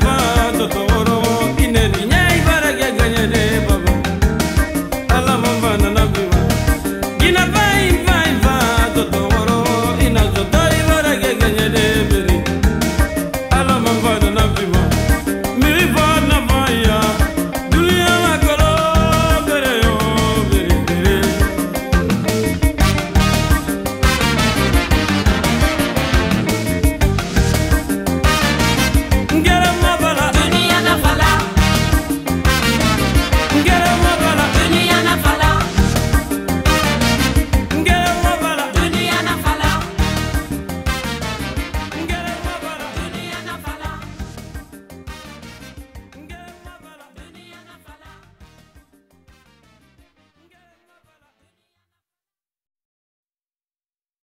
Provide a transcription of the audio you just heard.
never